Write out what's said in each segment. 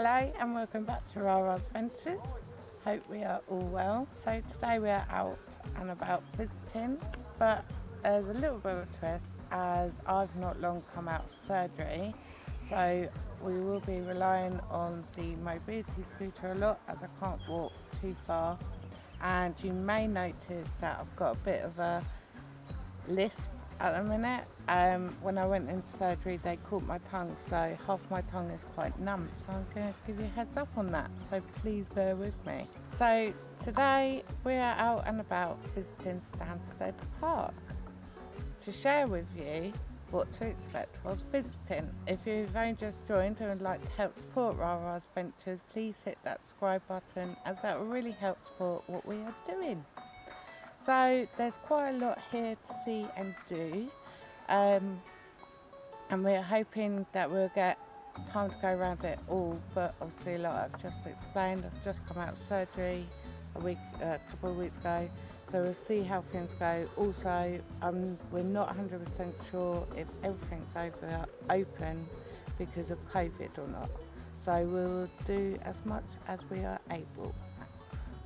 Hello and welcome back to Rara's Adventures. Hope we are all well. So today we are out and about visiting, but there's a little bit of a twist as I've not long come out of surgery, so we will be relying on the mobility scooter a lot as I can't walk too far. And you may notice that I've got a bit of a lisp at the minute. When I went into surgery they caught my tongue, so half my tongue is quite numb, so I'm going to give you a heads up on that, so please bear with me. So today we are out and about visiting Stansted Park. To share with you what to expect whilst visiting. If you've only just joined and would like to help support Rara's Adventures, please hit that subscribe button as that will really help support what we are doing. So there's quite a lot here to see and do, and we're hoping that we'll get time to go around it all, but obviously like I've just explained, I've just come out of surgery a couple of weeks ago, so we'll see how things go. Also we're not 100% sure if everything's open because of COVID or not, so we'll do as much as we are able.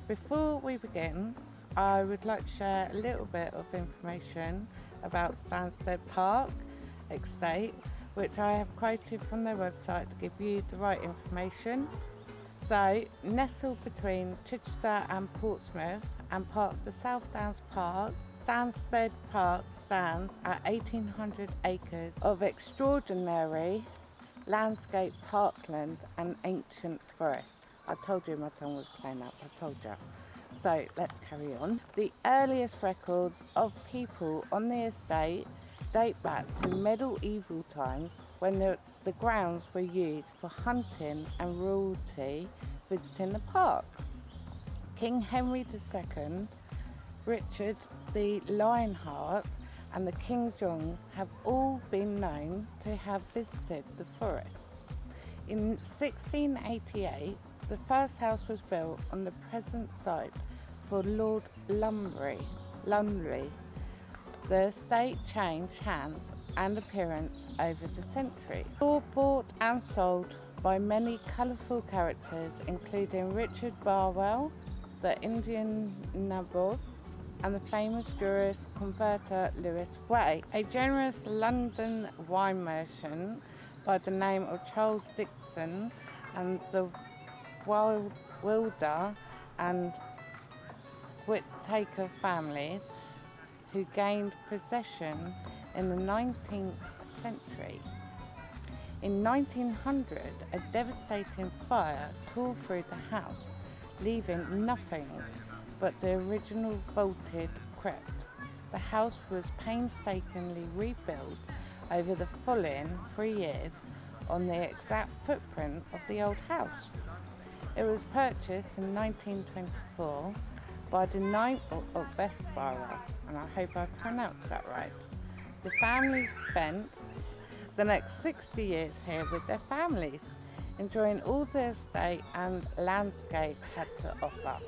Before we begin, I would like to share a little bit of information about Stansted Park Estate, which I have quoted from their website to give you the right information. So, nestled between Chichester and Portsmouth and part of the South Downs Park, Stansted Park stands at 1,800 acres of extraordinary landscape parkland and ancient forest. I told you my tongue was playing up, I told you. So let's carry on. The earliest records of people on the estate date back to medieval times when the grounds were used for hunting and royalty visiting the park. King Henry II, Richard the Lionheart and the King John have all been known to have visited the forest. In 1688, the first house was built on the present site for Lord Lumbre Lundry. The estate changed hands and appearance over the centuries. All bought and sold by many colourful characters, including Richard Barwell, the Indian nabob, and the famous jurist converter Lewis Way. A generous London wine merchant by the name of Charles Dixon and the Wilder and Whittaker families who gained possession in the 19th century. In 1900, a devastating fire tore through the house, leaving nothing but the original vaulted crypt. The house was painstakingly rebuilt over the following 3 years on the exact footprint of the old house. It was purchased in 1924 by the ninth Earl of Vespara, and I hope I pronounced that right. The family spent the next 60 years here with their families, enjoying all the estate and landscape had to offer.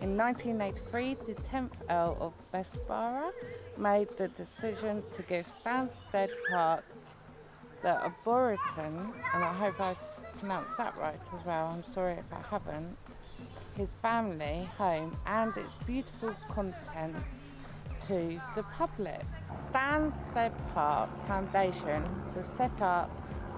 In 1983, the 10th Earl of Vespara made the decision to give Stansted Park the Arboretum, and I hope I've pronounced that right as well, I'm sorry if I haven't, his family home and its beautiful contents to the public. Stansted Park Foundation was set up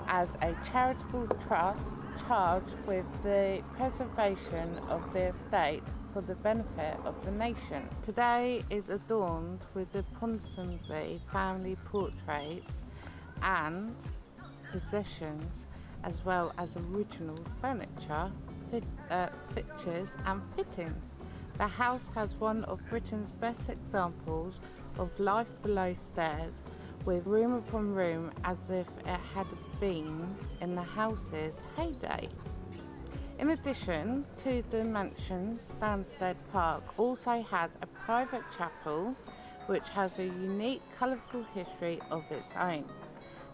as a charitable trust charged with the preservation of the estate for the benefit of the nation. Today is adorned with the Ponsonby family portraits and possessions, as well as original furniture, pictures and fittings. The house has one of Britain's best examples of life below stairs, with room upon room as if it had been in the house's heyday. In addition to the mansion, Stansted Park also has a private chapel which has a unique, colourful history of its own.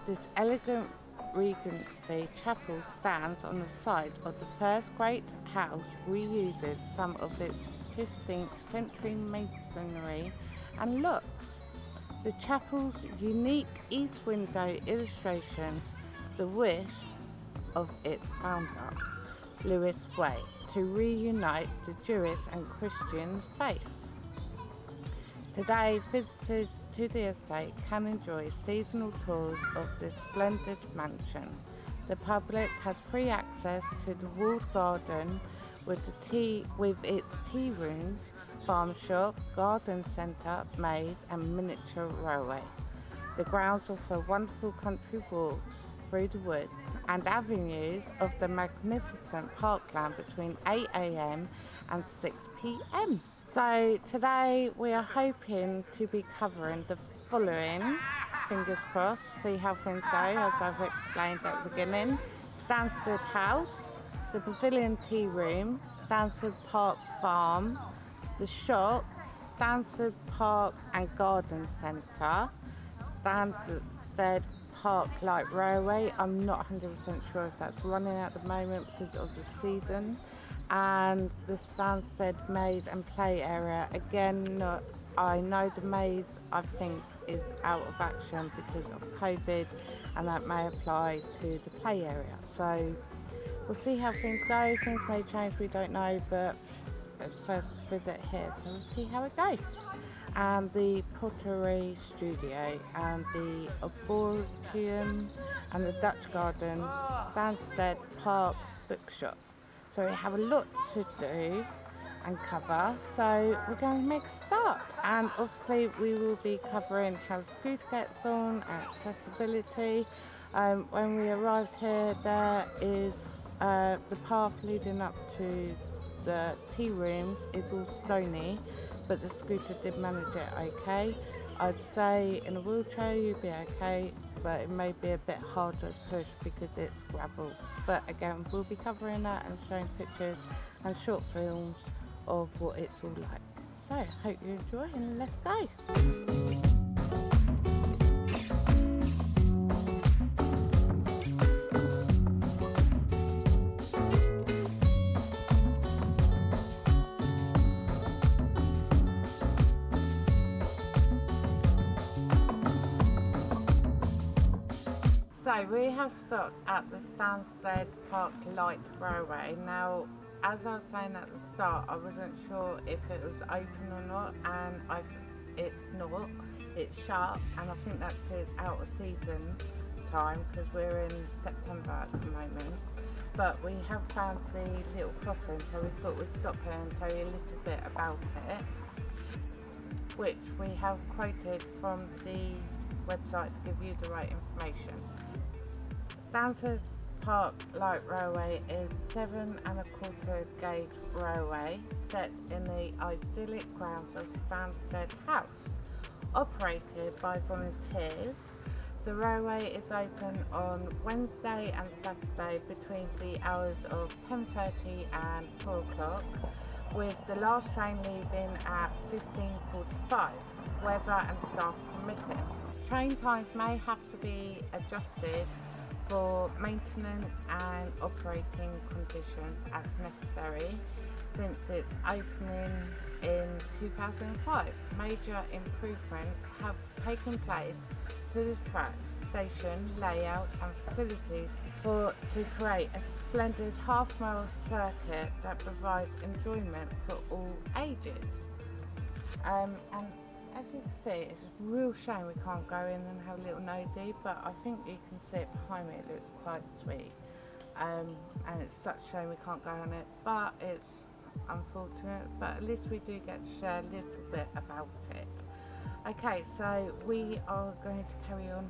This elegant Regency Chapel stands on the site of the first great house, reuses some of its 15th century masonry and looks. The chapel's unique east window illustrations the wish of its founder. Lewis Way to reunite the Jewish and Christian faiths. Today, visitors to the estate can enjoy seasonal tours of this splendid mansion. The public has free access to the walled garden with its tea rooms, farm shop, garden centre, maze and miniature railway. The grounds offer wonderful country walks through the woods and avenues of the magnificent parkland between 8 AM and 6 PM. So today we are hoping to be covering the following, fingers crossed, see how things go as I've explained at the beginning. Stansted House, the Pavilion Tea Room, Stansted Park Farm, the shop, Stansted Park and Garden Centre, Stansted Park Light Railway. I'm not 100% sure if that's running at the moment because of the season. And the Stansted maze and play area. Again, I know the maze, I think, is out of action because of COVID, and that may apply to the play area. So we'll see how things go. Things may change, we don't know, but it's first visit here, so we'll see how it goes. And the pottery studio and the arboretum and the Dutch garden, Stansted Park bookshop. So we have a lot to do and cover, so we're going to make a start. And obviously we will be covering how the scooter gets on and accessibility. When we arrived here, there is the path leading up to the tea rooms is all stony, but the scooter did manage it okay. I'd say in a wheelchair you'd be okay, but it may be a bit harder to push because it's gravel. But again, we'll be covering that and showing pictures and short films of what it's all like. So, hope you enjoy and let's go! So we have stopped at the Stansted Park Light Railway. Now, as I was saying at the start, I wasn't sure if it was open or not, and it's not. It's shut, and I think that's because it's out of season time because we're in September at the moment. But we have found the little crossing, so we thought we'd stop here and tell you a little bit about it, which we have quoted from the website to give you the right information. Stansted Park Light Railway is 7¼ gauge railway set in the idyllic grounds of Stansted House. Operated by volunteers, the railway is open on Wednesday and Saturday between the hours of 10:30 and 4 o'clock, with the last train leaving at 15:45, weather and staff permitting. Train times may have to be adjusted for maintenance and operating conditions as necessary since its opening in 2005. Major improvements have taken place to the track, station, layout and facilities to create a splendid half-mile circuit that provides enjoyment for all ages. And as you can see, it's a real shame we can't go in and have a little nosy, but I think you can see it behind me, it looks quite sweet. And it's such a shame we can't go on it, but it's unfortunate, but at least we do get to share a little bit about it. Okay, so we are going to carry on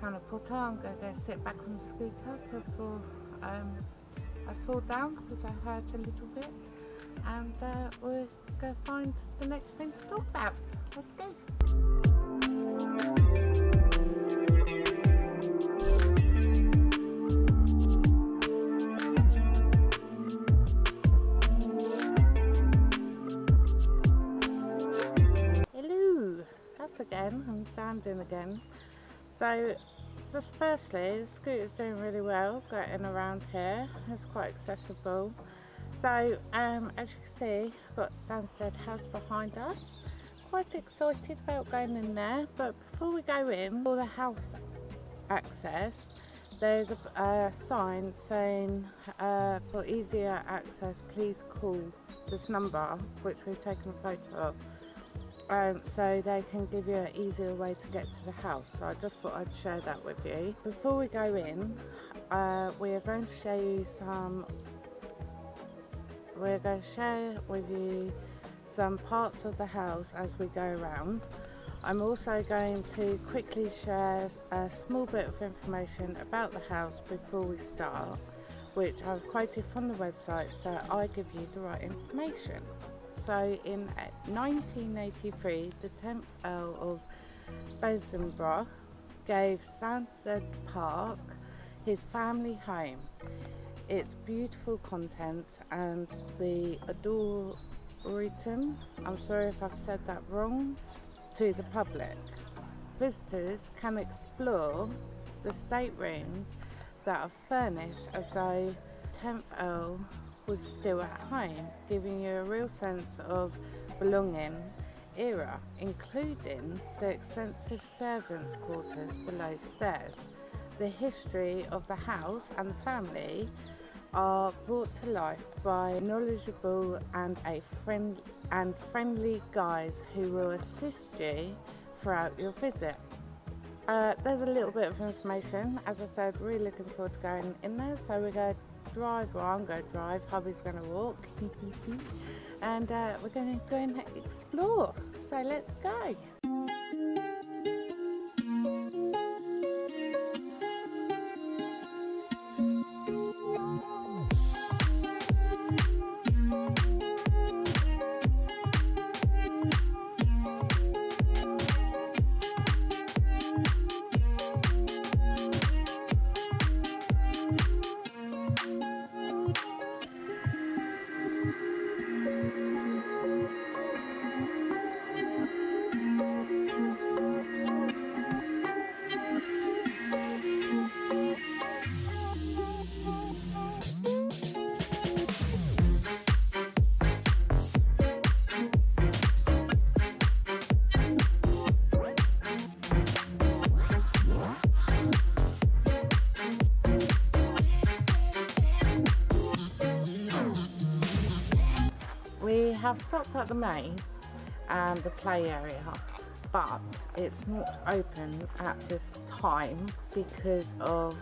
having a potter. I'm going to go sit back on the scooter before I fall down because I hurt a little bit. And we're going to find the next thing to talk about. Let's go. Hello. That's again. I'm standing again. So, just firstly, the scooter's doing really well getting around here. It's quite accessible. So, as you can see, I've got Stansted House behind us. Quite excited about going in there, but before we go in, for the house access, There's a sign saying for easier access please call this number, which we've taken a photo of, so they can give you an easier way to get to the house. So I just thought I'd share that with you. Before we go in, we're going to share with you some parts of the house as we go around. I'm also going to quickly share a small bit of information about the house before we start, which I've quoted from the website so I give you the right information. So in 1983, the 10th Earl of Bessborough gave Stansted Park his family home, its beautiful contents and the arboretum, I'm sorry if I've said that wrong, to the public. Visitors can explore the staterooms that are furnished as though 10th Earl was still at home, giving you a real sense of belonging era, including the extensive servants' quarters below stairs. The history of the house and the family are brought to life by knowledgeable and friendly guys who will assist you throughout your visit. There's a little bit of information. As I said, really looking forward to going in there. So we're going to drive, well, I'm going to drive, hubby's going to walk, and we're going to go and explore. So let's go. I've stopped at the maze and the play area, but it's not open at this time because of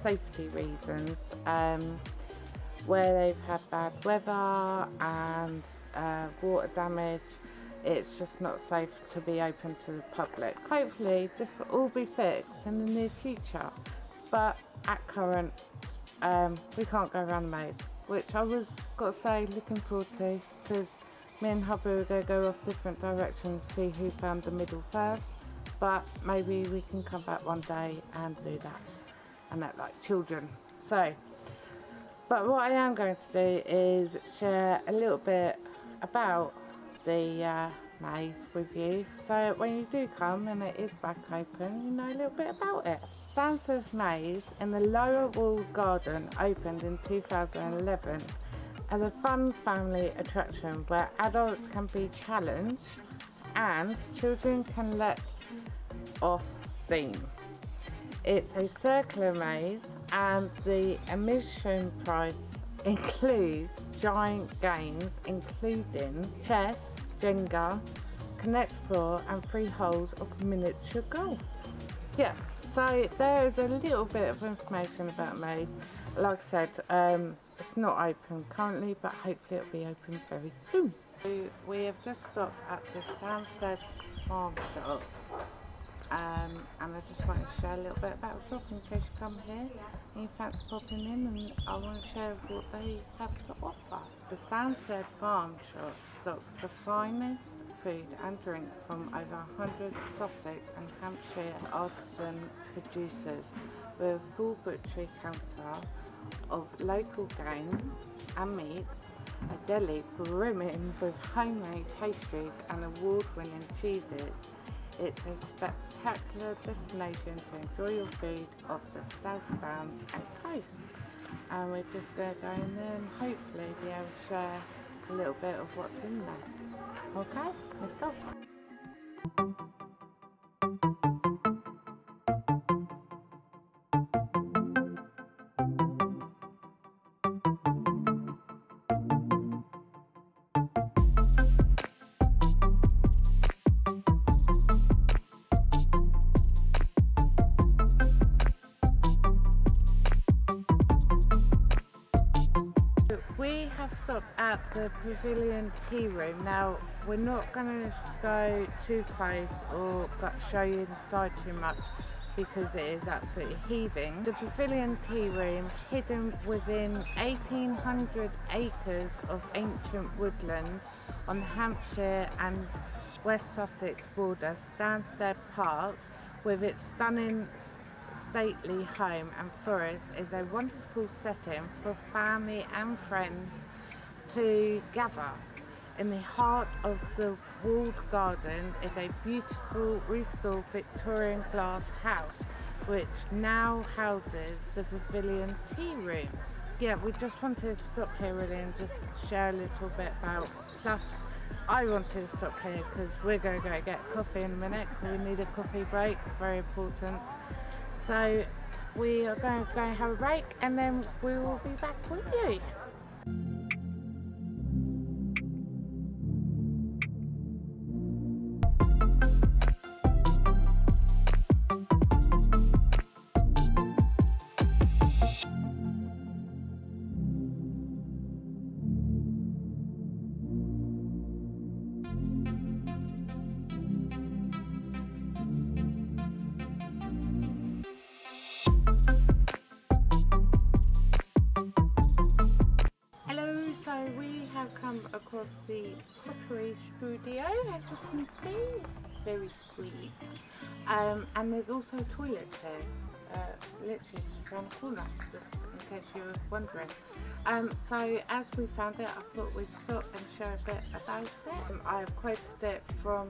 safety reasons, where they've had bad weather and water damage. It's just not safe to be open to the public. Hopefully this will all be fixed in the near future, but at current we can't go around the maze, which I was, got to say, looking forward to, because me and hubby were going to go off different directions, see who found the middle first, but maybe we can come back one day and do that, and act like children. So, but what I am going to do is share a little bit about the maze with you, so when you do come and it is back open, you know a little bit about it. Stansted Maze in the Lower Wall Garden opened in 2011 as a fun family attraction where adults can be challenged and children can let off steam. It's a circular maze and the admission price includes giant games including chess, Jenga, Connect Four and 3 holes of miniature golf. Yeah. So there is a little bit of information about maze. Like I said, it's not open currently, but hopefully it'll be open very soon. We have just stopped at the Stansted Farm Shop, and I just want to share a little bit about the shop in case you come here and you fancy popping in, and I want to share what they have to offer. The Stansted Farm Shop stocks the finest food and drink from over 100 Sussex and Hampshire artisan producers, with a full butchery counter of local game and meat, a deli brimming with homemade pastries and award-winning cheeses. It's a spectacular destination to enjoy your food of the South Downs and coast. And we're just going to go in there and hopefully be able to share a little bit of what's in there. Okay, let's go. stopped at the Pavilion Tea Room. Now, we're not going to go too close or show you inside too much because it is absolutely heaving. The Pavilion Tea Room, hidden within 1,800 acres of ancient woodland on the Hampshire and West Sussex border, Stansted Park, with its stunning stately home and forest, is a wonderful setting for family and friends to gather. In the heart of the walled garden is a beautiful restored Victorian glass house which now houses the Pavilion Tea Rooms. Yeah, we just wanted to stop here really and just share a little bit about, plus I wanted to stop here because we're going to go get coffee in a minute because we need a coffee break, very important. So we are going to go have a break and then we will be back with you. Across the pottery studio, as you can see, very sweet. And there's also toilets here, literally just around the corner, just in case you were wondering. So as we found it, I thought we'd stop and share a bit about it. I have quoted it from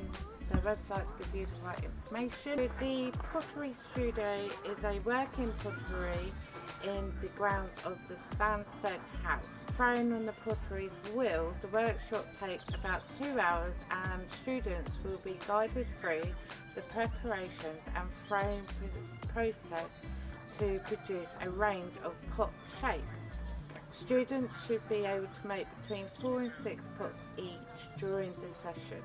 the website to give you the right information. The pottery studio is a working pottery in the grounds of the Stansted House. Thrown on the pottery's wheel, the workshop takes about 2 hours and students will be guided through the preparations and frame process to produce a range of pot shapes. Students should be able to make between 4 and 6 pots each during the session.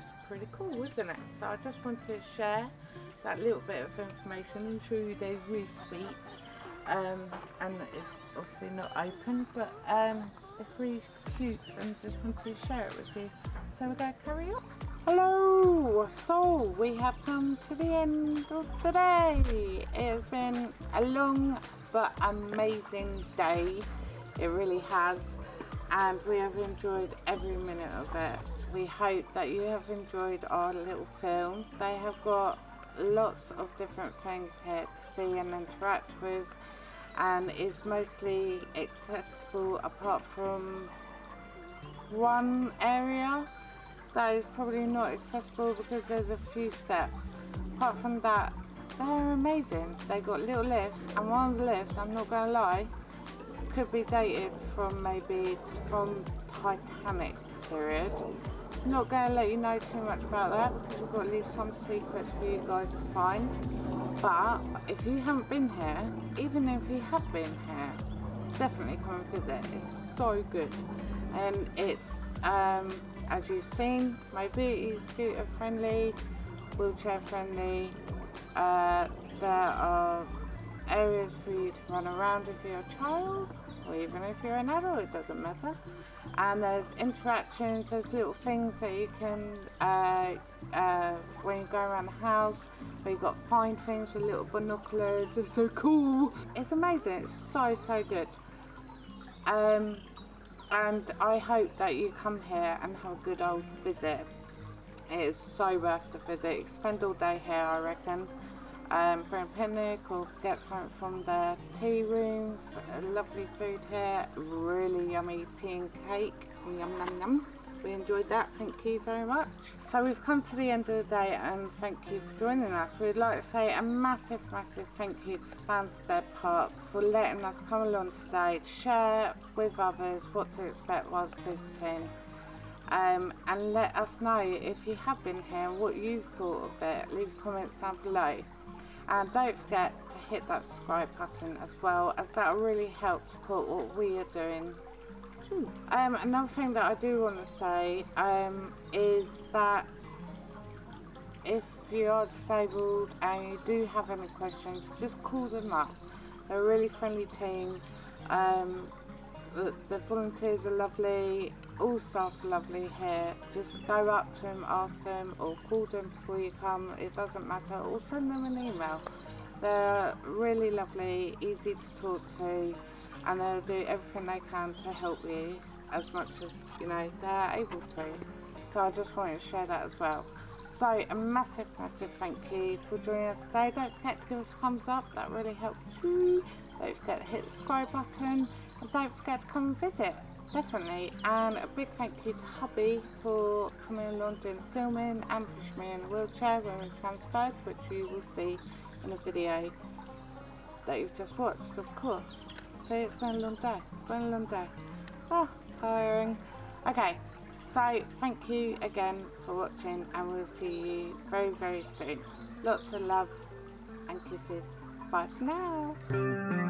It's pretty cool, isn't it? So I just wanted to share that little bit of information and show you they're really sweet. And it's obviously not open, but it's really cute and just wanted to share it with you. So we're going to carry on. Hello! So we have come to the end of the day. It has been a long but amazing day. It really has, and we have enjoyed every minute of it. We hope that you have enjoyed our little film. They have got lots of different things here to see and interact with, and is mostly accessible apart from one area that is probably not accessible because there's a few steps. Apart from that, they're amazing. They got little lifts, and one of the lifts, I'm not gonna lie, could be dated from maybe from Titanic period. Not going to let you know too much about that because we've got to leave some secrets for you guys to find. But if you haven't been here, even if you have been here, definitely come and visit. It's so good. And it's, as you've seen, mobility scooter friendly, wheelchair friendly. There are areas for you to run around if you're a child, or even if you're an adult, it doesn't matter. And there's interactions, there's little things that you can, when you go around the house, where you've got to find things with little binoculars. It's so cool. It's amazing, it's so, so good. And I hope that you come here and have a good old visit. It is so worth the visit. You spend all day here, I reckon. Bring a picnic or get something from the tea rooms. Lovely food here, really yummy tea and cake. Yum yum yum. We enjoyed that, thank you very much. So we've come to the end of the day and thank you for joining us. We'd like to say a massive, massive thank you to Stansted Park for letting us come along today to share with others what to expect whilst visiting. And let us know if you have been here, what you thought of it. Leave comments down below. And don't forget to hit that subscribe button as well, as that really helps support what we are doing. Another thing that I do want to say is that if you are disabled and you do have any questions, just call them up. They're a really friendly team. the volunteers are lovely, all staff are lovely here. Just go up to them, ask them, or call them before you come, it doesn't matter, or send them an email. They're really lovely, easy to talk to, and they'll do everything they can to help you as much as, you know, they're able to. So I just wanted to share that as well. So a massive, massive thank you for joining us today. Don't forget to give us a thumbs up, that really helps you. Don't forget to hit the subscribe button, and don't forget to come and visit, definitely. And a big thank you to Hubby for coming along, doing filming, and pushing me in a wheelchair when we transferred, which you will see in a video that you've just watched, of course. So it's been a long day, Ah, tiring. Okay, so thank you again for watching, and we'll see you very, very soon. Lots of love and kisses. Bye for now.